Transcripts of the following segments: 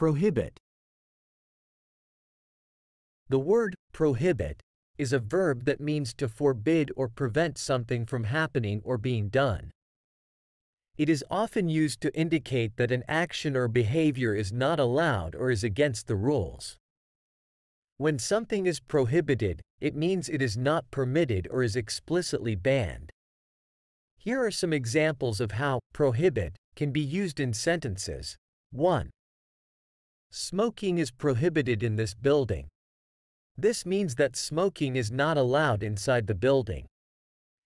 Prohibit. The word prohibit is a verb that means to forbid or prevent something from happening or being done. It is often used to indicate that an action or behavior is not allowed or is against the rules. When something is prohibited, it means it is not permitted or is explicitly banned. Here are some examples of how prohibit can be used in sentences. 1. Smoking is prohibited in this building. This means that smoking is not allowed inside the building.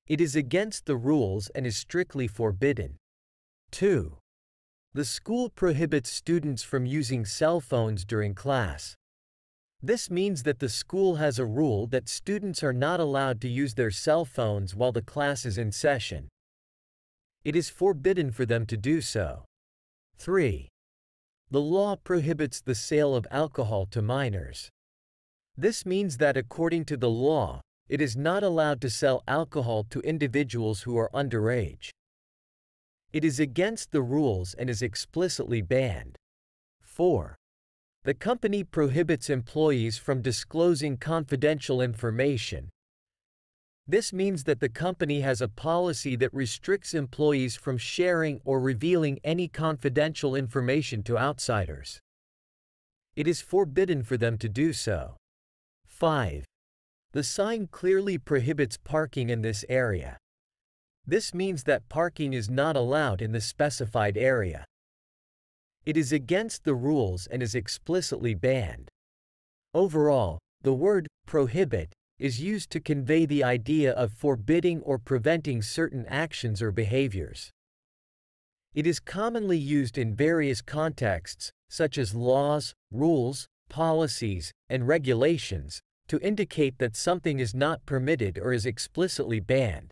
It is against the rules and is strictly forbidden. 2. The school prohibits students from using cell phones during class. This means that the school has a rule that students are not allowed to use their cell phones while the class is in session. It is forbidden for them to do so. 3. The law prohibits the sale of alcohol to minors. This means that according to the law, it is not allowed to sell alcohol to individuals who are underage. It is against the rules and is explicitly banned. 4. The company prohibits employees from disclosing confidential information. This means that the company has a policy that restricts employees from sharing or revealing any confidential information to outsiders. It is forbidden for them to do so. 5. The sign clearly prohibits parking in this area. This means that parking is not allowed in the specified area. It is against the rules and is explicitly banned. Overall, the word prohibit is used to convey the idea of forbidding or preventing certain actions or behaviors. It is commonly used in various contexts, such as laws, rules, policies, and regulations, to indicate that something is not permitted or is explicitly banned.